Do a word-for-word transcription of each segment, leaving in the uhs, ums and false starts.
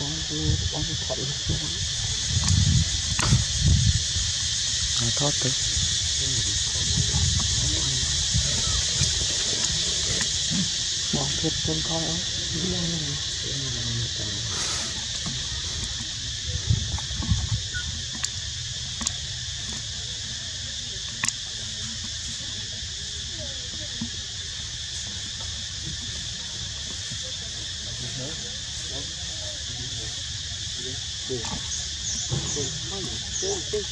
thoát thôi. Bỏ thịt con coi đó. Là nơi tụi em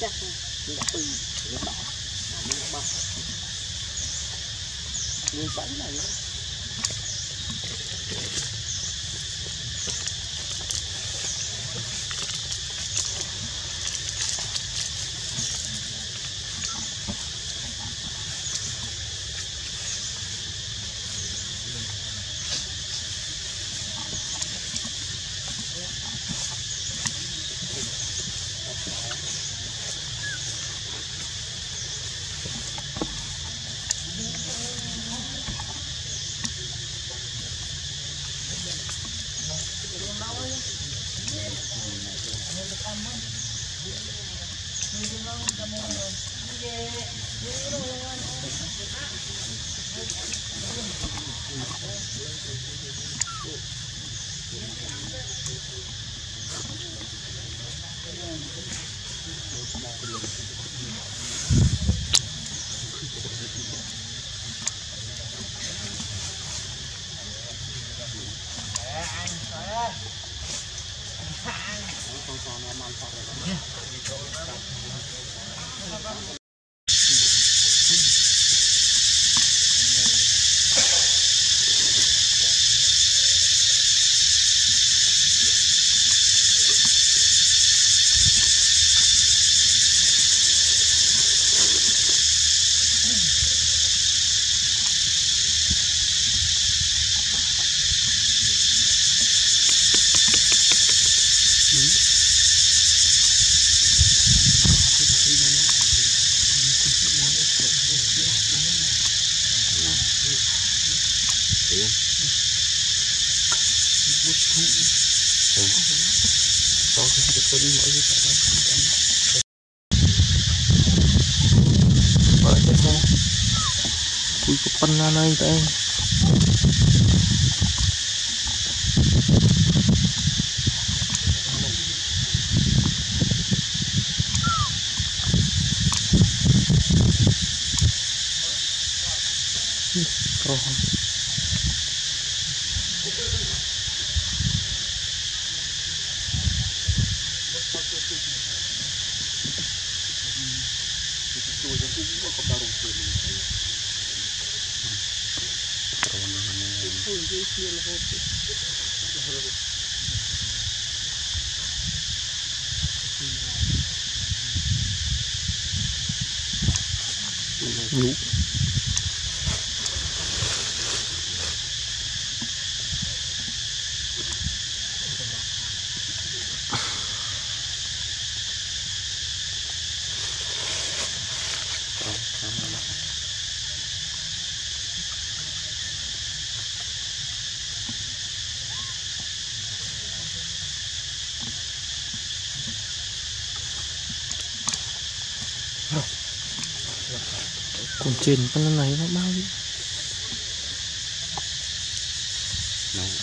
trên con này nó bao nhiêu?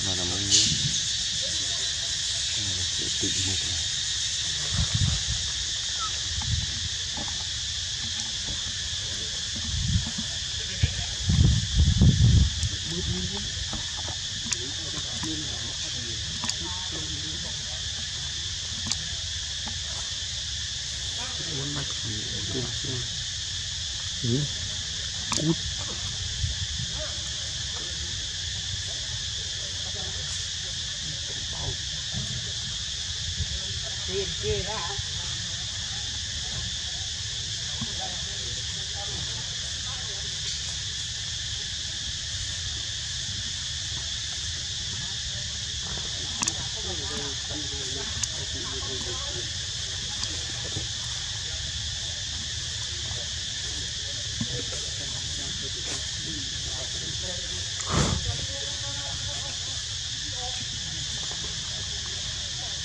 Nó là một một út tiền kia đó hả? Hãy subscribe cho kênh Ghiền Mì Gõ để không bỏ lỡ những video hấp dẫn.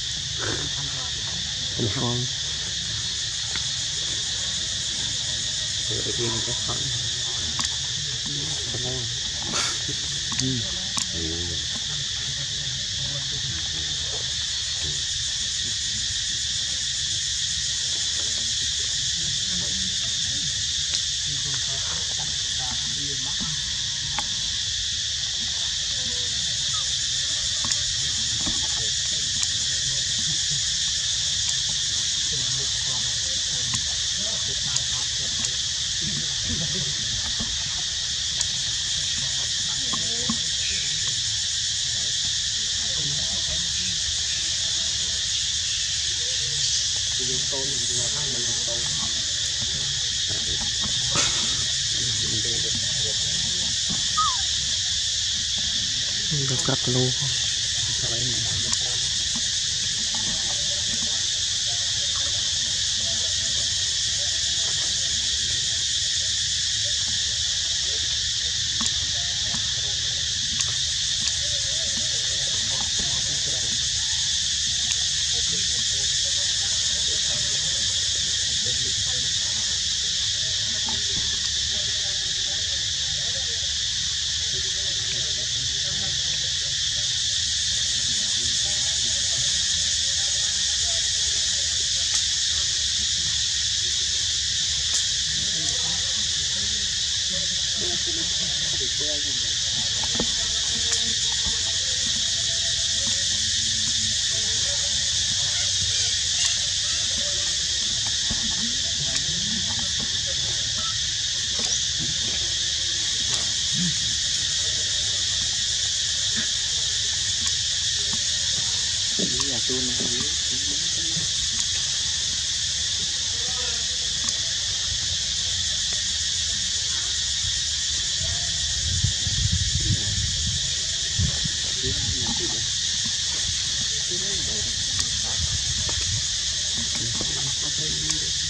kênh Ghiền Mì Gõ Dekat lu Thank you.